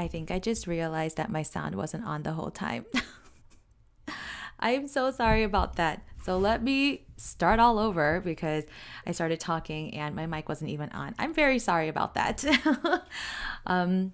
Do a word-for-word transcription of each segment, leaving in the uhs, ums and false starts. I think I just realized that my sound wasn't on the whole time. I'm so sorry about that. So let me start all over because I started talking and my mic wasn't even on. I'm very sorry about that. um,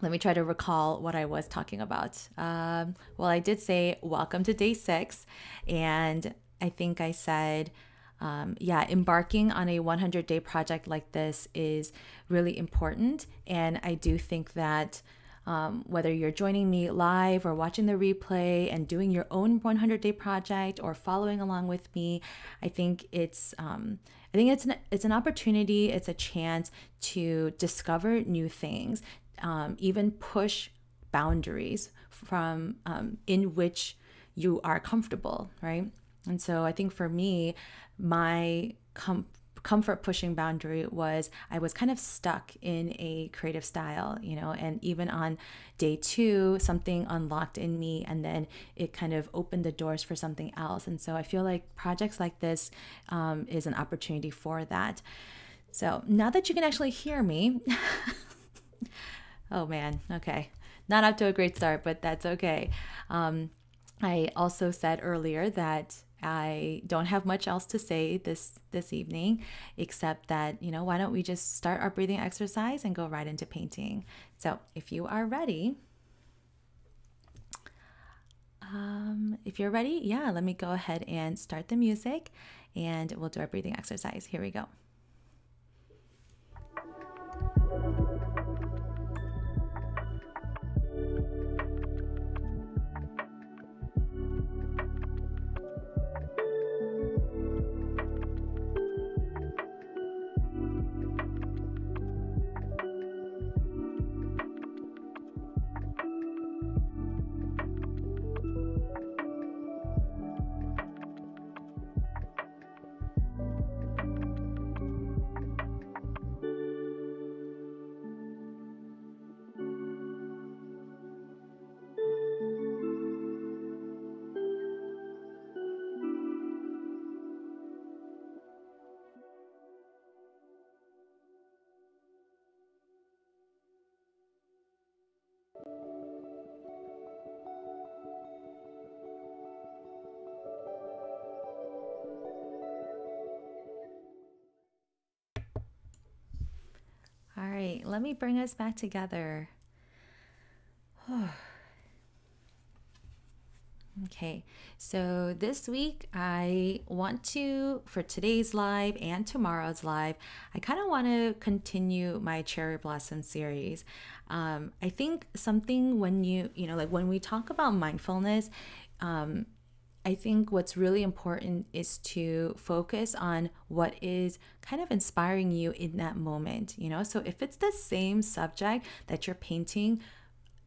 let me try to recall what I was talking about. Um, well, I did say welcome to day six. And I think I said, Um, yeah, embarking on a one hundred day project like this is really important. And I do think that um, whether you're joining me live or watching the replay and doing your own one hundred day project or following along with me, I think it's um, I think it's an, it's an opportunity, it's a chance to discover new things, um, even push boundaries from um, in which you are comfortable, right? And so I think for me, my com comfort pushing boundary was I was kind of stuck in a creative style, you know, and even on day two, something unlocked in me and then it kind of opened the doors for something else. And so I feel like projects like this um, is an opportunity for that. So now that you can actually hear me, oh man, okay, not up to a great start, but that's okay. Um, I also said earlier that I don't have much else to say this this evening, except that, you know, why don't we just start our breathing exercise and go right into painting. So if you are ready, um, if you're ready, yeah, let me go ahead and start the music and we'll do our breathing exercise. Here we go. All right, let me bring us back together. Okay, so this week I want to, for today's live and tomorrow's live, I kind of want to continue my cherry blossom series. Um, I think something when you, you know, like when we talk about mindfulness, um, I think what's really important is to focus on what is kind of inspiring you in that moment, you know? So if it's the same subject that you're painting,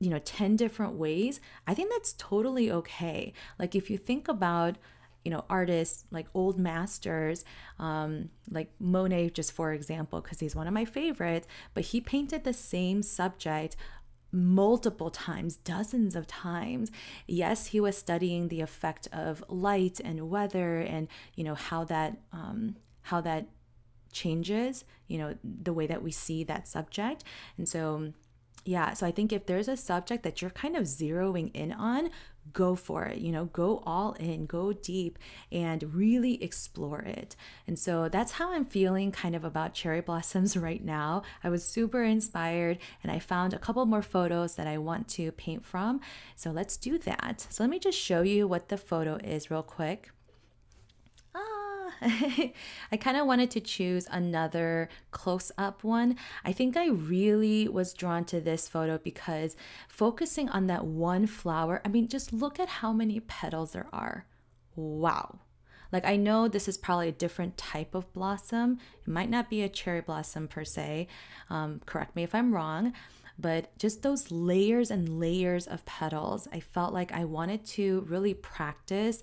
you know, ten different ways, I think that's totally okay. Like if you think about, you know, artists like old masters, um, like Monet, just for example, because he's one of my favorites, but he painted the same subject multiple times, dozens of times. Yes, he was studying the effect of light and weather and, you know, how that, um, how that changes, you know, the way that we see that subject. And so, yeah, so I think if there's a subject that you're kind of zeroing in on, go for it, you know, go all in, go deep and really explore it. And so that's how I'm feeling kind of about cherry blossoms right now. I was super inspired and I found a couple more photos that I want to paint from. So let's do that. So let me just show you what the photo is real quick. I kind of wanted to choose another close-up one. I think I really was drawn to this photo because focusing on that one flower, I mean, just look at how many petals there are. Wow. Like, I know this is probably a different type of blossom. It might not be a cherry blossom per se. Um, correct me if I'm wrong. But just those layers and layers of petals, I felt like I wanted to really practice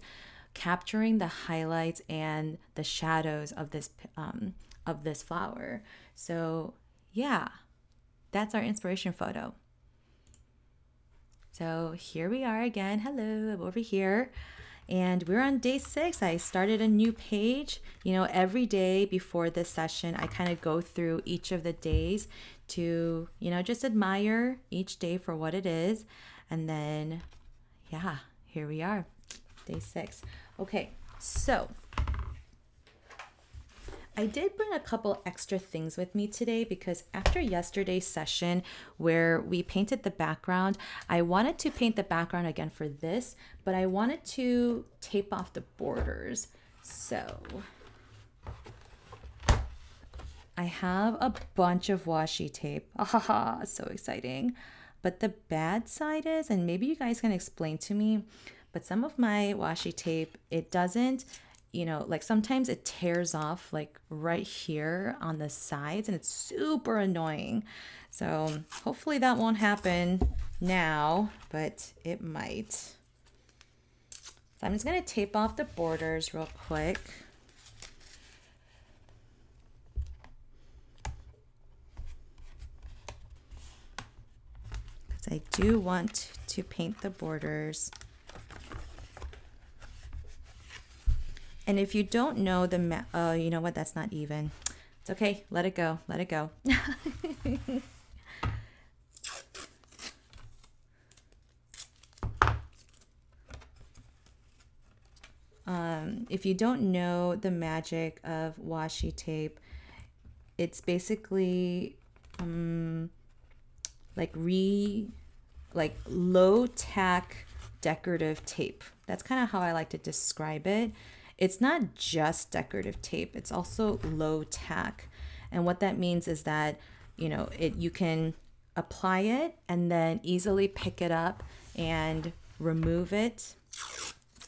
capturing the highlights and the shadows of this um, of this flower. So yeah, that's our inspiration photo. So here we are again. Hello, I'm over here. And we're on day six. I started a new page. You know, every day before this session, I kind of go through each of the days to, you know, just admire each day for what it is. And then, yeah, here we are. Day six. Okay, so I did bring a couple extra things with me today because after yesterday's session where we painted the background, I wanted to paint the background again for this, but I wanted to tape off the borders. So I have a bunch of washi tape. Ah, so exciting. But the bad side is, and maybe you guys can explain to me, but some of my washi tape, it doesn't, you know, like sometimes it tears off like right here on the sides and it's super annoying. So hopefully that won't happen now, but it might. So I'm just gonna tape off the borders real quick. Because I do want to paint the borders. And if you don't know the map, oh, you know what? That's not even. It's okay. Let it go. Let it go. um, if you don't know the magic of washi tape, it's basically um, like re, like low tack decorative tape. That's kind of how I like to describe it. It's not just decorative tape, it's also low tack. And what that means is that, you know, it you can apply it and then easily pick it up and remove it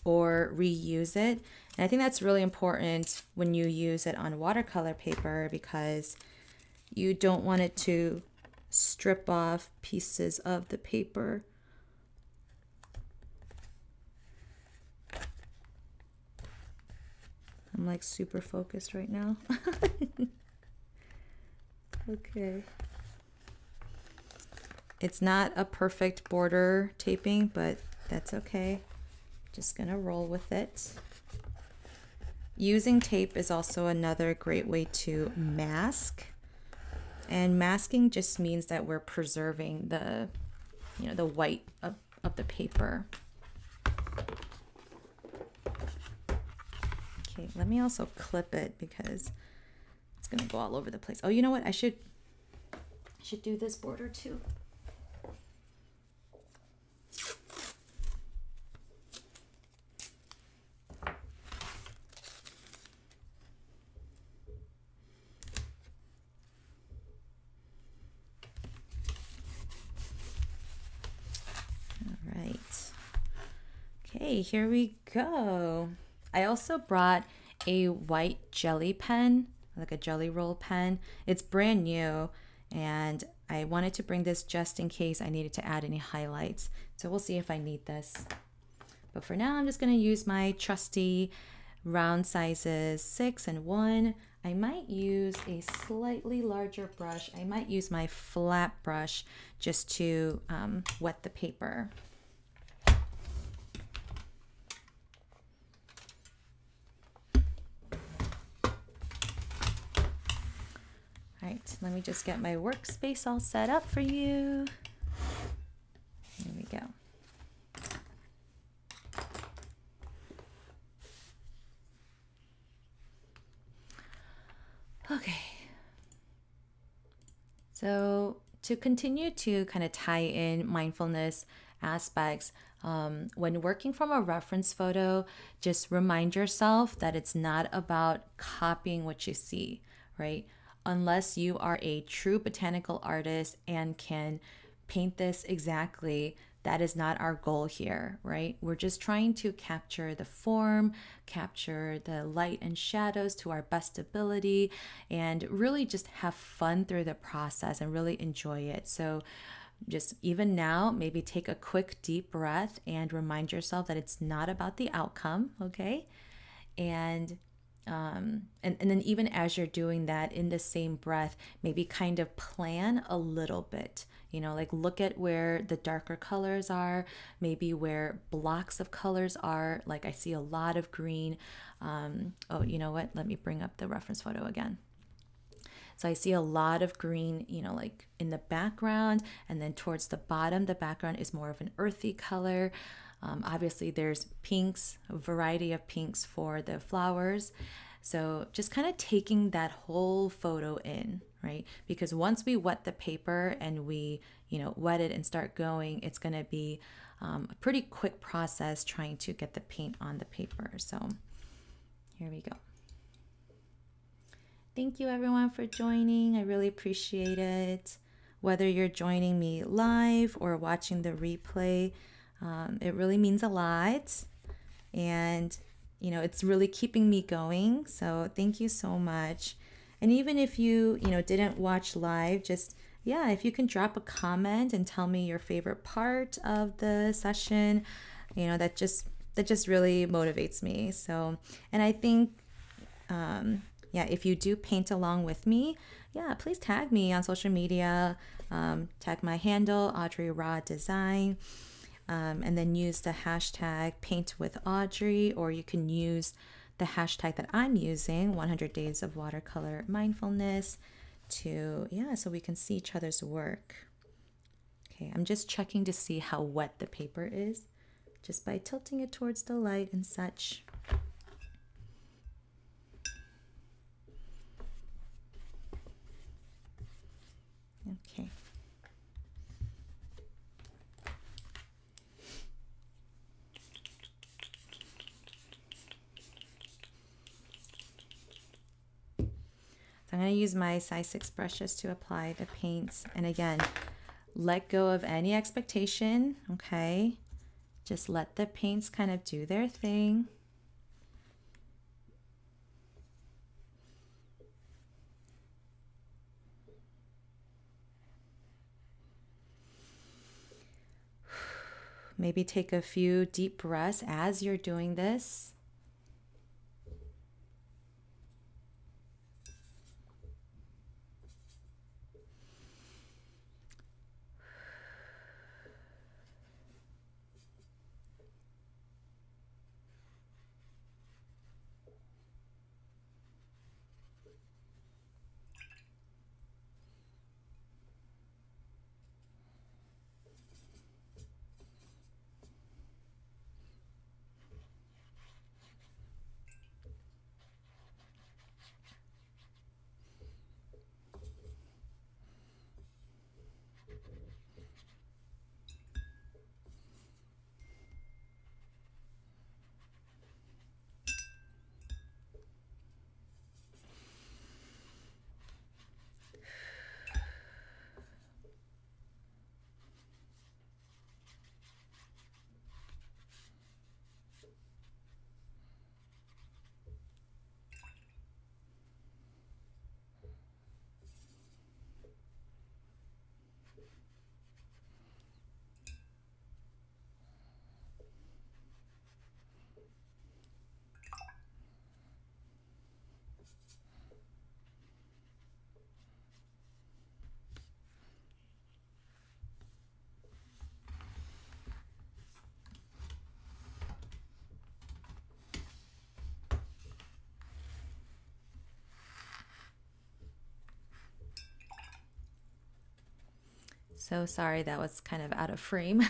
or reuse it. And I think that's really important when you use it on watercolor paper because you don't want it to strip off pieces of the paper. I'm like super focused right now. Okay. It's not a perfect border taping, but that's okay. Just gonna roll with it. Using tape is also another great way to mask. And masking just means that we're preserving the, you know, the white of, of the paper. Okay, let me also clip it because it's going to go all over the place. Oh, you know what? I should, I should do this border too. Okay, here we go. I also brought a white jelly pen, like a jelly roll pen. It's brand new, and I wanted to bring this just in case I needed to add any highlights. So we'll see if I need this. But for now, I'm just gonna use my trusty round sizes six and one. I might use a slightly larger brush. I might use my flat brush just to um, wet the paper. All right, let me just get my workspace all set up for you. There we go. Okay, so to continue to kind of tie in mindfulness aspects, um, when working from a reference photo, just remind yourself that it's not about copying what you see, right? Unless you are a true botanical artist and can paint this exactly, that is not our goal here, right? We're just trying to capture the form, capture the light and shadows to our best ability, and really just have fun through the process and really enjoy it. So just even now, maybe take a quick deep breath and remind yourself that it's not about the outcome, okay? And Um, and, and then even as you're doing that, in the same breath, maybe kind of plan a little bit, you know, like look at where the darker colors are, maybe where blocks of colors are, like I see a lot of green. Um, oh, you know what? Let me bring up the reference photo again. So I see a lot of green, you know, like in the background, and then towards the bottom, the background is more of an earthy color. Um, obviously there's pinks, a variety of pinks for the flowers. So just kind of taking that whole photo in, right? Because once we wet the paper and we, you know, wet it and start going, it's going to be um, a pretty quick process trying to get the paint on the paper. So here we go. Thank you everyone for joining. I really appreciate it. Whether you're joining me live or watching the replay, Um, it really means a lot, and you know, it's really keeping me going. So thank you so much. And even if you, you know, didn't watch live, just, yeah, if you can drop a comment and tell me your favorite part of the session, you know, that just, that just really motivates me. So, and I think, um, yeah, if you do paint along with me, yeah, please tag me on social media, um, tag my handle, Audrey Ra Design. Um, and then use the hashtag paint with Audrey, or you can use the hashtag that I'm using, one hundred days of watercolor mindfulness, to, yeah, so we can see each other's work. Okay, I'm just checking to see how wet the paper is just by tilting it towards the light and such. Okay. So I'm going to use my size six brushes to apply the paints. And again, let go of any expectation, okay? Just let the paints kind of do their thing. Maybe take a few deep breaths as you're doing this. So sorry, that was kind of out of frame.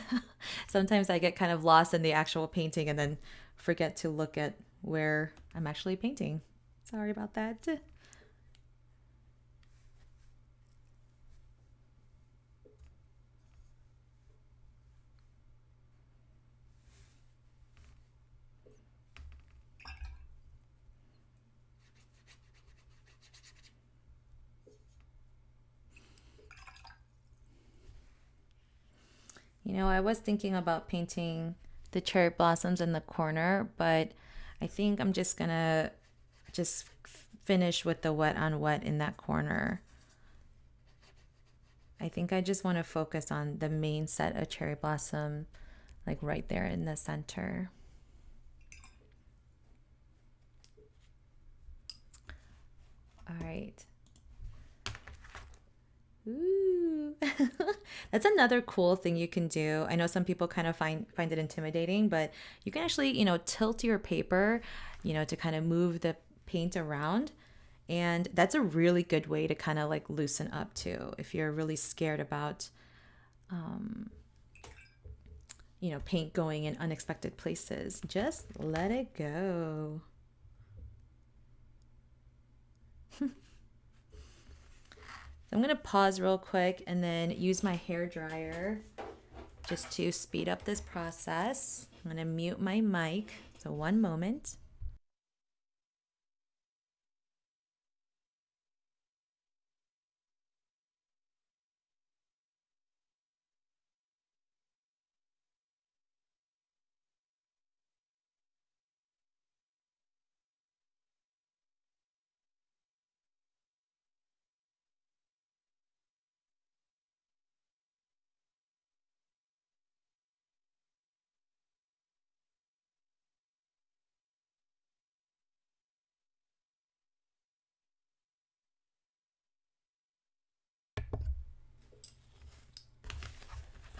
Sometimes I get kind of lost in the actual painting and then forget to look at where I'm actually painting. Sorry about that. You know, I was thinking about painting the cherry blossoms in the corner, but I think I'm just gonna just finish with the wet on wet in that corner. I think I just want to focus on the main set of cherry blossom, like right there in the center. All right. Ooh. That's another cool thing you can do. I know some people kind of find find it intimidating, but you can actually, you know, tilt your paper, you know, to kind of move the paint around. And that's a really good way to kind of like loosen up too. If you're really scared about, um, you know, paint going in unexpected places, just let it go. So I'm gonna pause real quick and then use my hair dryer just to speed up this process. I'm gonna mute my mic, so one moment.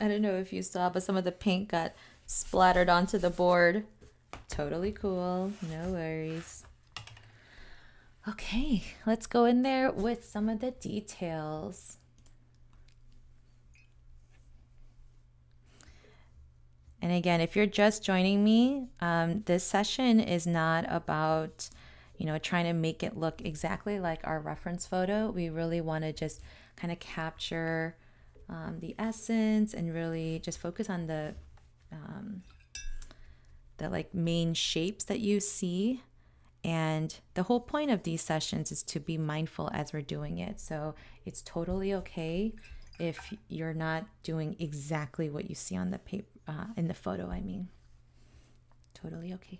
I don't know if you saw, but some of the paint got splattered onto the board. Totally cool. No worries. Okay, let's go in there with some of the details. And again, if you're just joining me, um, this session is not about, you know, trying to make it look exactly like our reference photo. We really want to just kind of capture Um, the essence and really just focus on the um, the like main shapes that you see. And the whole point of these sessions is to be mindful as we're doing it, so it's totally okay if you're not doing exactly what you see on the paper, uh, in the photo, I mean. Totally okay.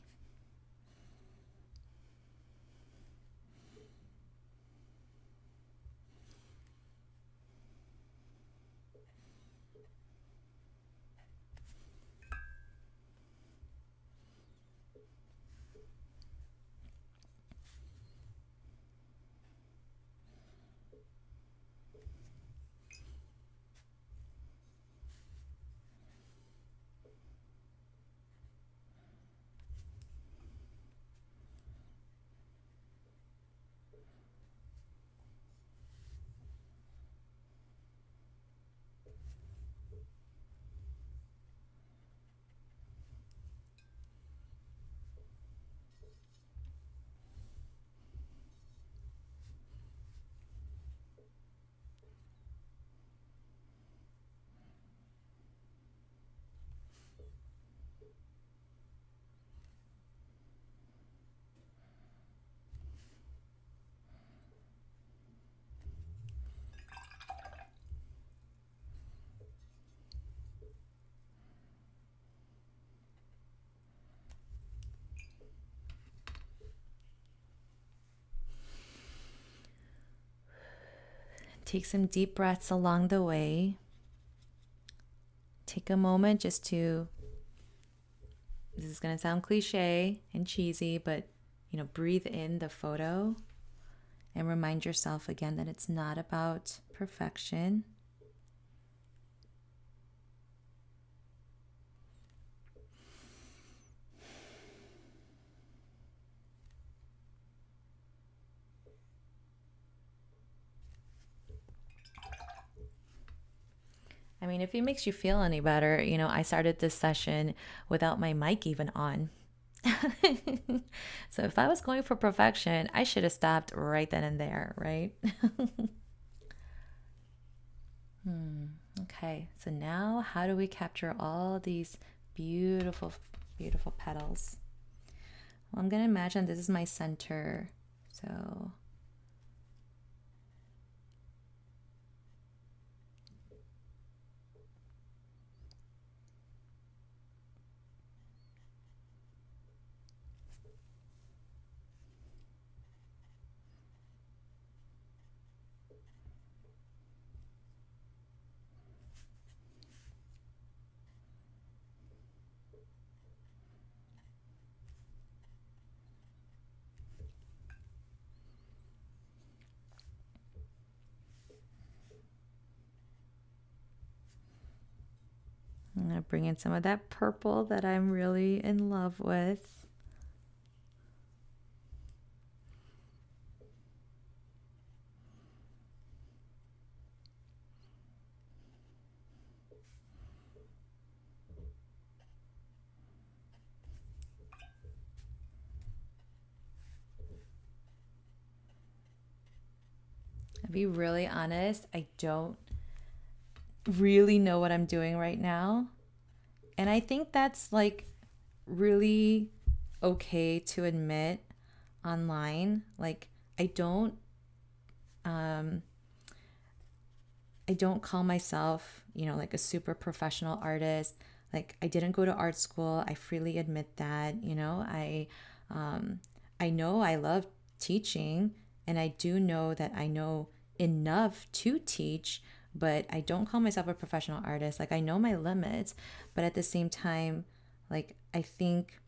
Take some deep breaths along the way. Take a moment just to, this is going to sound cliche and cheesy, but, you know, breathe in the photo and remind yourself again that it's not about perfection. mean, if it makes you feel any better, you know, I started this session without my mic even on. So if I was going for perfection, I should have stopped right then and there, right? hmm. Okay, so now how do we capture all these beautiful, beautiful petals? Well, I'm gonna imagine this is my center, so I'm going to bring in some of that purple that I'm really in love with. I'll be really honest, I don't really know what I'm doing right now. And I think that's like really okay to admit online. Like I don't, um, I don't call myself, you know, like a super professional artist. Like I didn't go to art school. I freely admit that, you know, I, um, I know I love teaching, and I do know that I know enough to teach, but I don't call myself a professional artist. Like I know my limits, but at the same time, like I think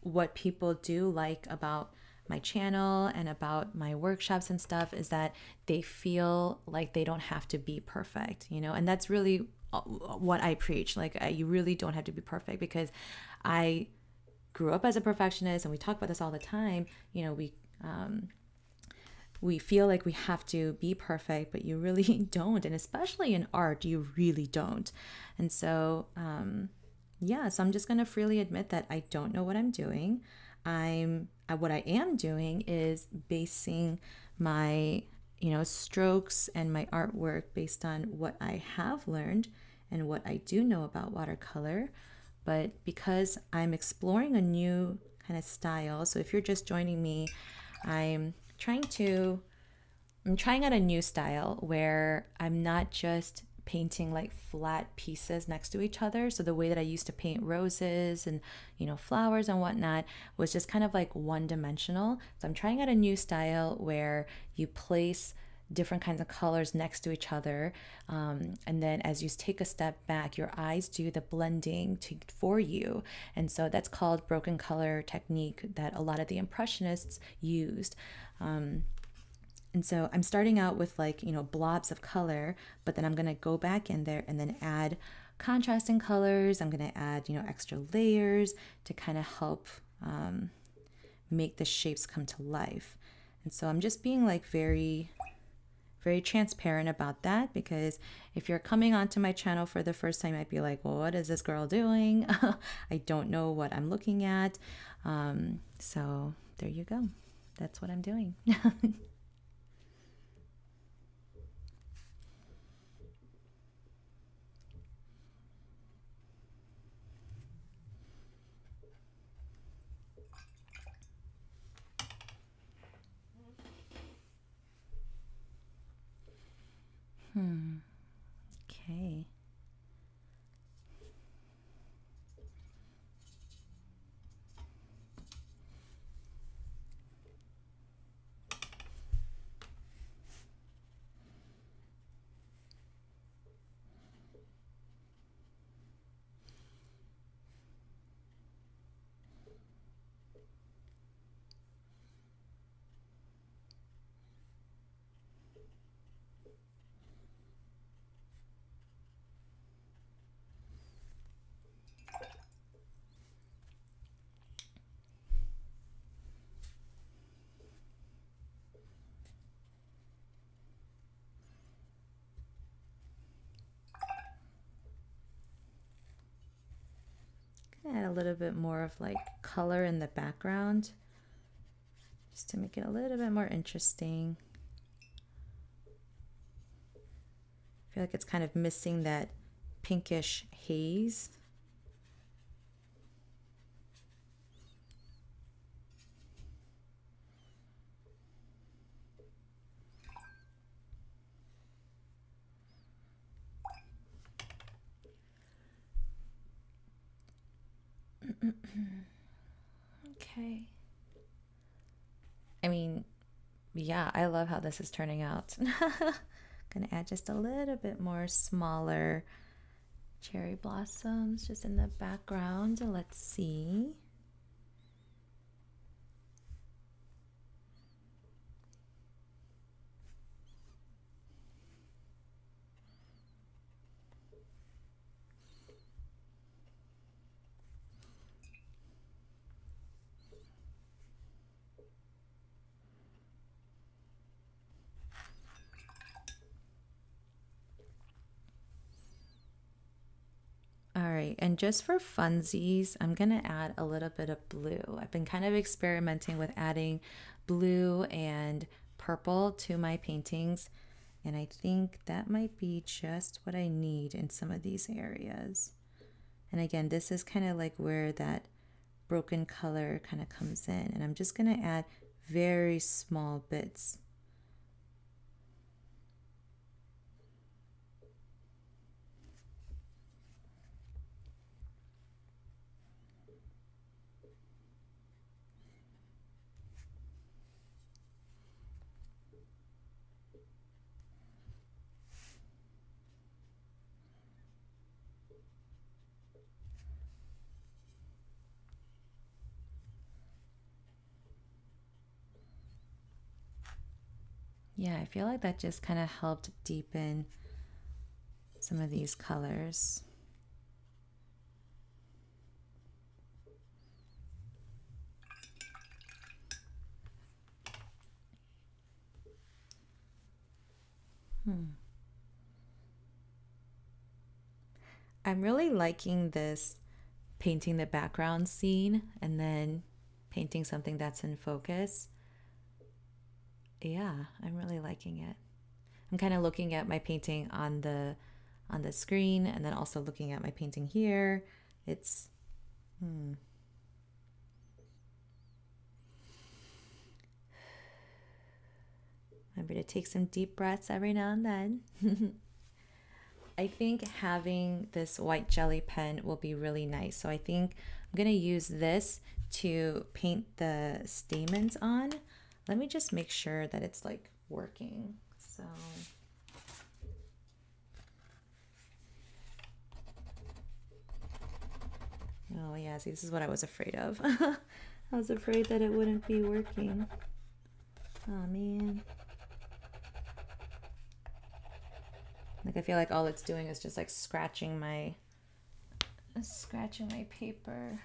what people do like about my channel and about my workshops and stuff is that they feel like they don't have to be perfect, you know? And that's really what I preach. Like I, you really don't have to be perfect, because I grew up as a perfectionist, and we talk about this all the time. You know, we, um, we feel like we have to be perfect, but you really don't. And especially in art, you really don't. And so, um, yeah, so I'm just gonna freely admit that I don't know what I'm doing. I'm, what I am doing is basing my, you know, strokes and my artwork based on what I have learned and what I do know about watercolor. But because I'm exploring a new kind of style, so if you're just joining me, I'm, trying to I'm trying out a new style where I'm not just painting like flat pieces next to each other. So the way that I used to paint roses and, you know, flowers and whatnot was just kind of like one dimensional. So I'm trying out a new style where you place different kinds of colors next to each other, um, and then as you take a step back, your eyes do the blending to, for you. And so that's called broken color technique that a lot of the impressionists used. Um, and so I'm starting out with like, you know, blobs of color, but then I'm gonna go back in there and then add contrasting colors. I'm gonna add, you know, extra layers to kind of help um, make the shapes come to life. And so I'm just being like very, very transparent about that, because if you're coming onto my channel for the first time, I'd be like, well, what is this girl doing? I don't know what I'm looking at. Um, so there you go. That's what I'm doing. Hmm. Okay. Add a little bit more of like color in the background just to make it a little bit more interesting. I feel like it's kind of missing that pinkish haze. Okay. I mean, yeah, I love how this is turning out. Gonna add just a little bit more smaller cherry blossoms just in the background. Let's see. And just for funsies, I'm gonna add a little bit of blue. I've been kind of experimenting with adding blue and purple to my paintings, and I think that might be just what I need in some of these areas. And again, this is kind of like where that broken color kind of comes in, and I'm just gonna add very small bits. Yeah, I feel like that just kind of helped deepen some of these colors. Hmm. I'm really liking this painting the background scene and then painting something that's in focus. Yeah, I'm really liking it. I'm kind of looking at my painting on the on the screen and then also looking at my painting here. It's hmm. Remember to take some deep breaths every now and then. I think having this white jelly pen will be really nice. So I think I'm gonna use this to paint the stamens on. Let me just make sure that it's like working. So oh yeah, see, this is what I was afraid of. I was afraid that it wouldn't be working. Oh man. Like I feel like all it's doing is just like scratching my scratching my paper.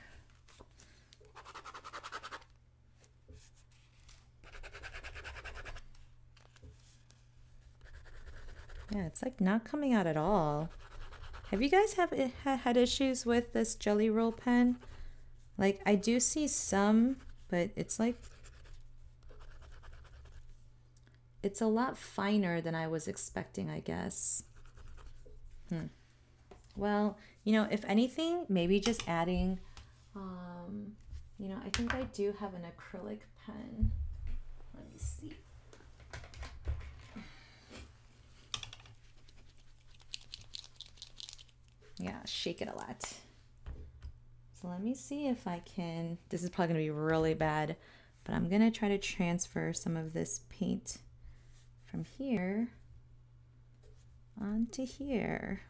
Yeah, it's like not coming out at all. Have you guys have had issues with this jelly roll pen? Like I do see some, but it's like it's a lot finer than I was expecting, I guess. Hmm. Well, you know, if anything, maybe just adding, um, you know, I think I do have an acrylic pen. Let me see. Yeah, shake it a lot. So let me see if I can, this is probably gonna be really bad, but I'm gonna try to transfer some of this paint from here onto here.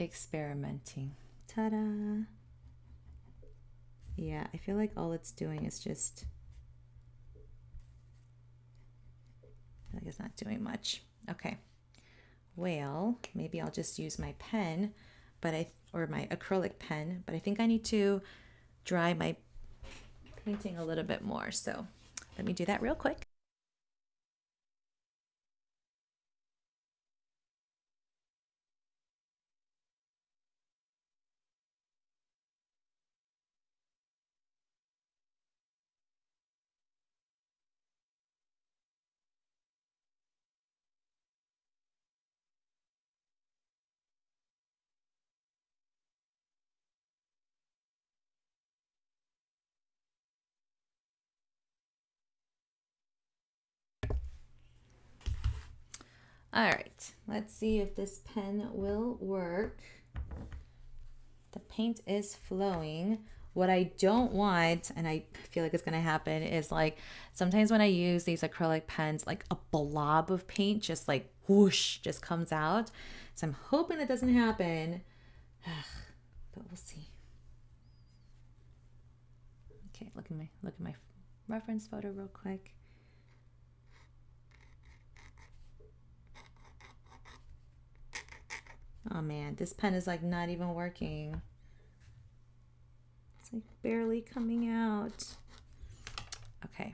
Experimenting. Ta-da. Yeah, I feel like all it's doing is just, I feel like it's not doing much. Okay. Well, maybe I'll just use my pen, but I or my acrylic pen, but I think I need to dry my painting a little bit more. So let me do that real quick. All right, let's see if this pen will work. The paint is flowing. What I don't want, and I feel like it's gonna happen, is like sometimes when I use these acrylic pens, like a blob of paint just like whoosh just comes out. So I'm hoping that doesn't happen, but we'll see. Okay, look at my look at my reference photo real quick. Oh man, this pen is like not even working. It's like barely coming out. Okay.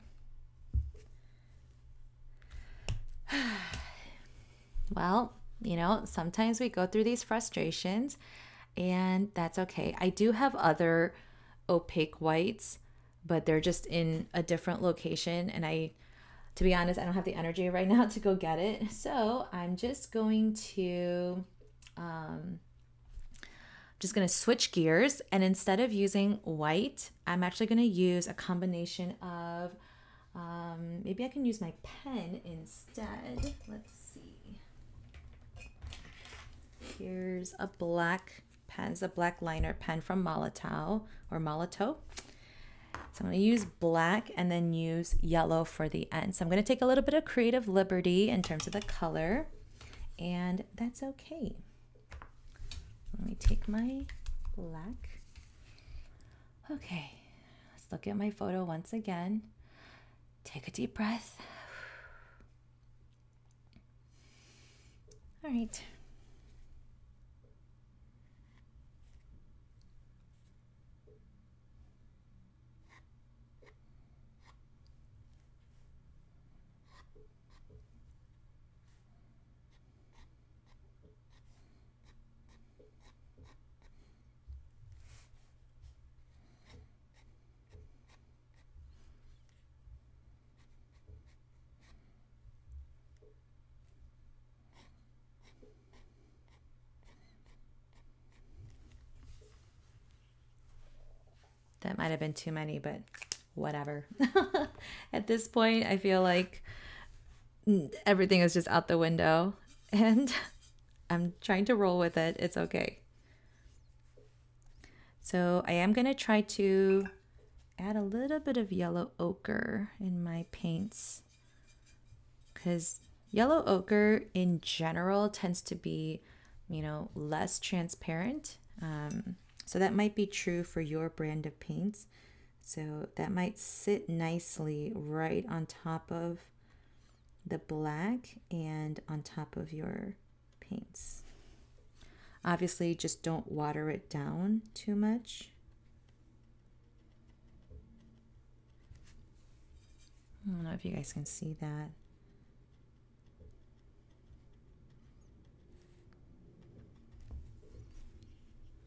Well, you know, sometimes we go through these frustrations and that's okay. I do have other opaque whites, but they're just in a different location. And I, to be honest, I don't have the energy right now to go get it. So I'm just going to... Um, I'm just going to switch gears, and instead of using white, I'm actually going to use a combination of, um, maybe I can use my pen instead. Let's see. Here's a black pen. It's a black liner pen from Molotov or Molotov. So I'm going to use black and then use yellow for the end. So I'm going to take a little bit of creative liberty in terms of the color, and that's okay. Let me take my black. Okay, let's look at my photo once again. Take a deep breath. All right. That might have been too many, but whatever. At this point, I feel like everything is just out the window, and I'm trying to roll with it. It's okay. So I am going to try to add a little bit of yellow ochre in my paints, because yellow ochre in general tends to be, you know, less transparent. Um, So that might be true for your brand of paints. So that might sit nicely right on top of the black and on top of your paints. Obviously, just don't water it down too much. I don't know if you guys can see that.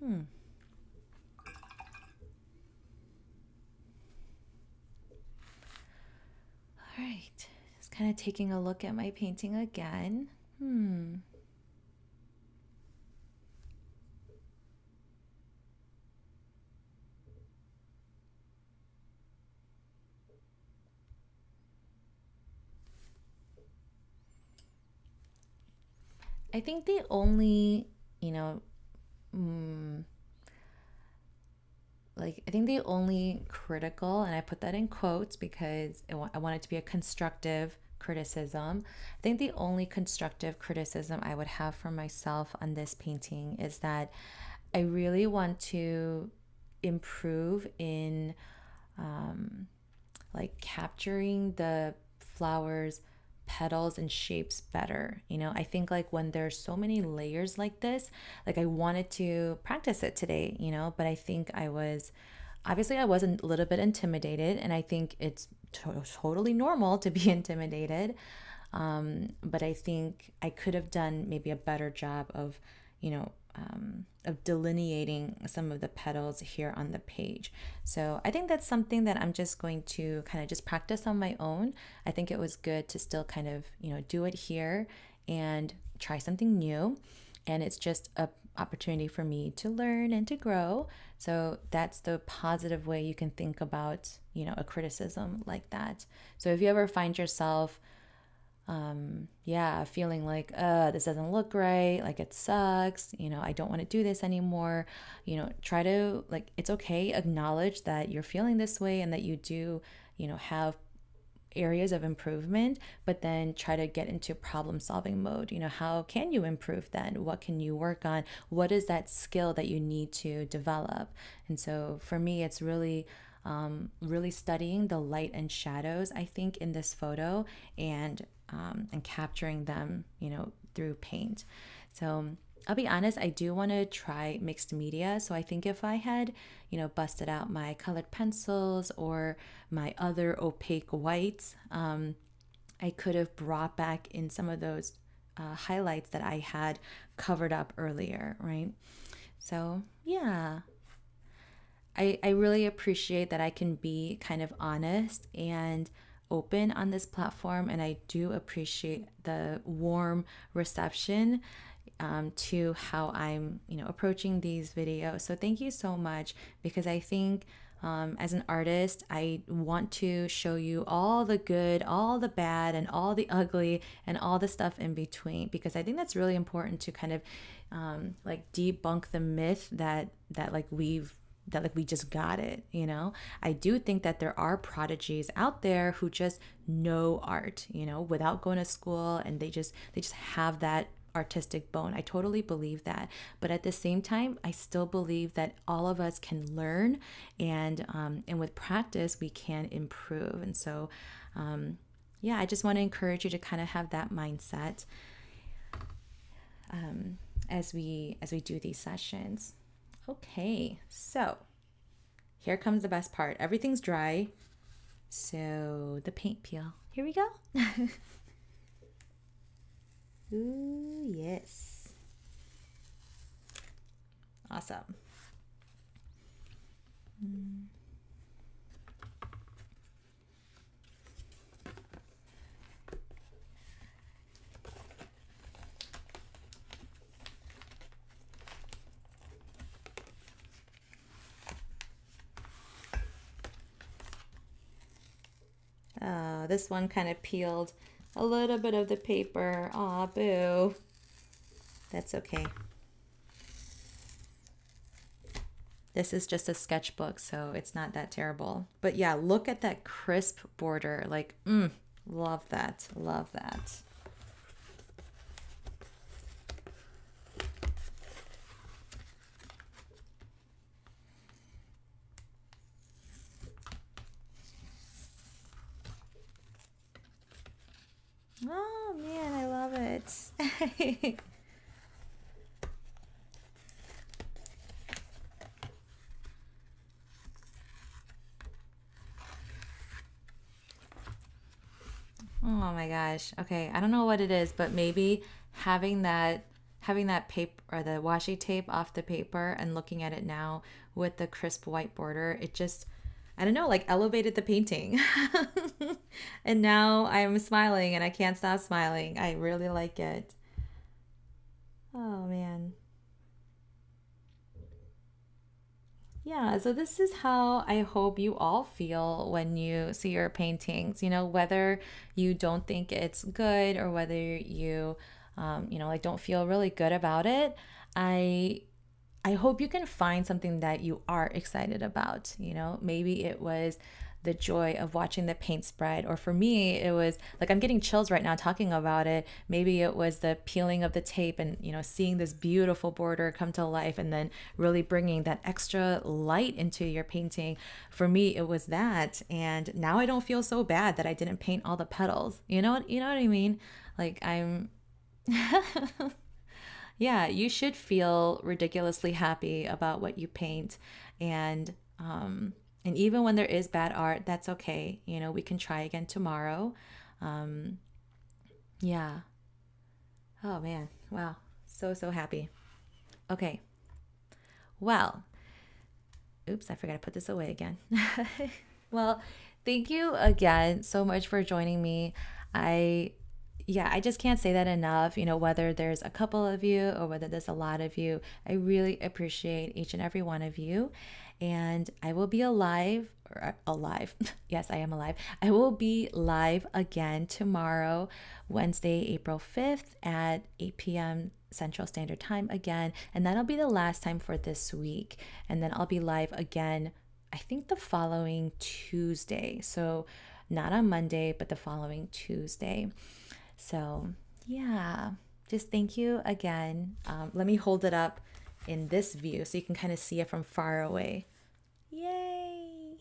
Hmm. All right, just kind of taking a look at my painting again. Hmm. I think the only, you know, mm, like, I think the only critical, and I put that in quotes because it, I want it to be a constructive criticism. I think the only constructive criticism I would have for myself on this painting is that I really want to improve in um, like capturing the flowers, petals and shapes better. You know, I think like when there's so many layers like this, like I wanted to practice it today, you know, but I think I was, obviously I was a little bit intimidated, and I think it's to- totally normal to be intimidated. Um, but I think I could have done maybe a better job of, you know, um, of delineating some of the petals here on the page. So I think that's something that I'm just going to kind of just practice on my own. I think it was good to still kind of, you know, do it here and try something new. And it's just an opportunity for me to learn and to grow. So that's the positive way you can think about, you know, a criticism like that. So if you ever find yourself um, yeah, feeling like, uh, this doesn't look right. Like it sucks. You know, I don't want to do this anymore. You know, try to like, it's okay. Acknowledge that you're feeling this way and that you do, you know, have areas of improvement, but then try to get into problem solving mode. You know, how can you improve then? What can you work on? What is that skill that you need to develop? And so for me, it's really, um, really studying the light and shadows, I think, in this photo, and, um, and capturing them, you know, through paint. So I'll be honest, I do want to try mixed media. So I think if I had, you know, busted out my colored pencils or my other opaque whites, um, I could have brought back in some of those uh, highlights that I had covered up earlier, right? So yeah, I, I really appreciate that I can be kind of honest and open on this platform, and I do appreciate the warm reception Um, to how I'm, you know, approaching these videos. So thank you so much, because I think um, as an artist, I want to show you all the good, all the bad, and all the ugly, and all the stuff in between, because I think that's really important to kind of um, like debunk the myth that that like we've that like we just got it. You know, I do think that there are prodigies out there who just know art, you know, without going to school, and they just they just have that artistic bone. I totally believe that. But at the same time, I still believe that all of us can learn, and um, and with practice, we can improve. And so, um, yeah, I just want to encourage you to kind of have that mindset um, as we as we do these sessions. Okay, so here comes the best part. Everything's dry, so the paint peel. Here we go. Ooh, yes. Awesome. Mm. Oh, this one kind of peeled a little bit of the paper. Aw, boo. That's okay. This is just a sketchbook, so it's not that terrible. But yeah, look at that crisp border. Like, mm, love that, love that. Oh man, I love it. Oh my gosh. Okay, I don't know what it is, but maybe having that having that paper or the washi tape off the paper and looking at it now with the crisp white border, it just, I don't know, like elevated the painting. And now I'm smiling and I can't stop smiling. I really like it. Oh man. Yeah, so this is how I hope you all feel when you see your paintings, you know, whether you don't think it's good or whether you, um, you know, like don't feel really good about it. I I hope you can find something that you are excited about. You know, maybe it was the joy of watching the paint spread, or for me, it was like, I'm getting chills right now talking about it. Maybe it was the peeling of the tape and, you know, seeing this beautiful border come to life and then really bringing that extra light into your painting. For me, it was that. And now I don't feel so bad that I didn't paint all the petals. You know what, you know what I mean? Like I'm... Yeah, you should feel ridiculously happy about what you paint, and um, and even when there is bad art, that's okay. You know, we can try again tomorrow. Um, yeah. Oh man, wow, so so happy. Okay. Well, oops, I forgot to put this away again. Well, thank you again so much for joining me. I. Yeah, I just can't say that enough, you know, whether there's a couple of you or whether there's a lot of you, I really appreciate each and every one of you. and I will be alive or alive. Yes, I am alive. I will be live again tomorrow, Wednesday, April fifth at eight P M Central Standard Time again. And that'll be the last time for this week. And then I'll be live again, I think the following Tuesday. So not on Monday, but the following Tuesday. So yeah, just thank you again. Um, let me hold it up in this view so you can kind of see it from far away. Yay!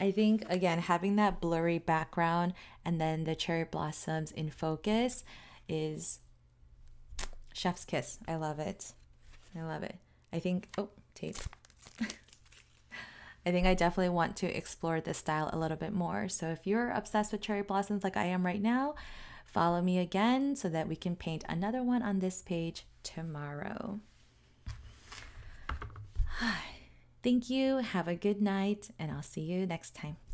I think, again, having that blurry background and then the cherry blossoms in focus is chef's kiss. I love it. I love it. I think, oh, tape. I think I definitely want to explore this style a little bit more. So if you're obsessed with cherry blossoms like I am right now, follow me again so that we can paint another one on this page tomorrow. Thank you. Have a good night, and I'll see you next time.